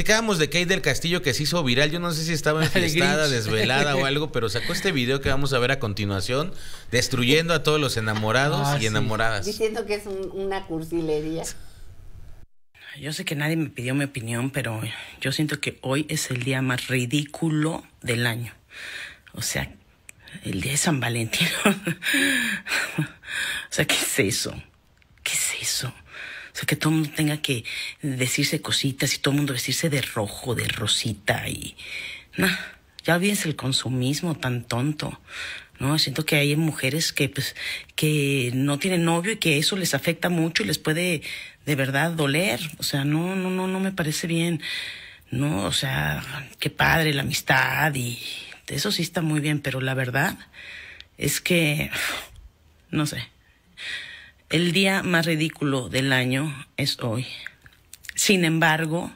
Platicábamos de Kate del Castillo, que se hizo viral. Yo no sé si estaba enfiestada, desvelada o algo, pero sacó este video que vamos a ver a continuación, destruyendo a todos los enamorados y enamoradas. Diciendo que es una cursilería. Yo sé que nadie me pidió mi opinión, pero yo siento que hoy es el día más ridículo del año. O sea, el día de San Valentín. O sea, ¿qué es eso? ¿Qué es eso? O sea, que todo el mundo tenga que decirse cositas y todo el mundo vestirse de rojo, de rosita y... Nah, ya olvídense el consumismo tan tonto. No, siento que hay mujeres que, pues, que no tienen novio y que eso les afecta mucho y les puede de verdad doler. O sea, no me parece bien. No, o sea, qué padre la amistad y eso sí está muy bien, pero la verdad es que, no sé, el día más ridículo del año es hoy. Sin embargo,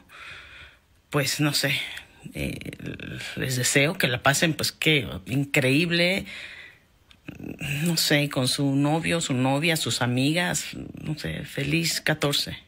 pues no sé, les deseo que la pasen, pues qué increíble, no sé, con su novio, su novia, sus amigas, no sé, feliz 14.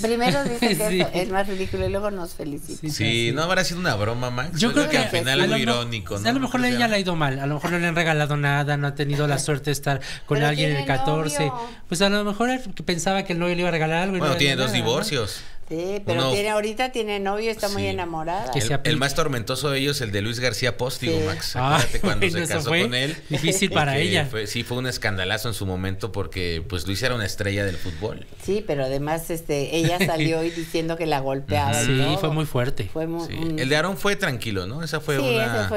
Primero dice que sí, es más ridículo y luego nos felicita. Sí, sí, no habrá sido una broma, Max. Yo creo que al final algo irónico, ¿no? A lo mejor a ella le ha ido mal, a lo mejor no le han regalado nada, no ha tenido la suerte de estar con pero alguien el 14. Novio. Pues a lo mejor pensaba que el novio le iba a regalar algo. Y bueno, no tiene dos divorcios. ¿No? Sí, pero uno, ahorita tiene novio, está muy enamorada. El más tormentoso de ellos, el de Luis García Póstigo, Max. Acuérdate cuando se casó con él. Difícil para ella. Fue un escandalazo en su momento porque pues Luis era una estrella del fútbol. Sí, pero además ella salió y diciendo que la golpeaba. Sí, ¿no? Fue muy fuerte. El de Aarón fue tranquilo, ¿no? Esa fue una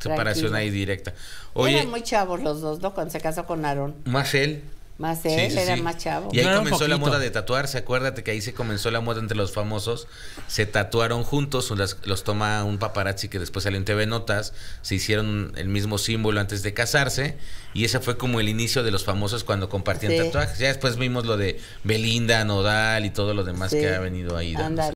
separación ahí directa. Oye, eran muy chavos los dos, ¿no? Cuando se casó con Aarón. Más él. Más él, era más chavo. Y ahí comenzó la moda de tatuarse. Acuérdate que ahí se comenzó la moda entre los famosos. Se tatuaron juntos, los toma un paparazzi que después salió en TV Notas. Se hicieron el mismo símbolo antes de casarse. Y ese fue como el inicio de los famosos cuando compartían tatuajes. Ya después vimos lo de Belinda, Nodal y todo lo demás que ha venido ahí.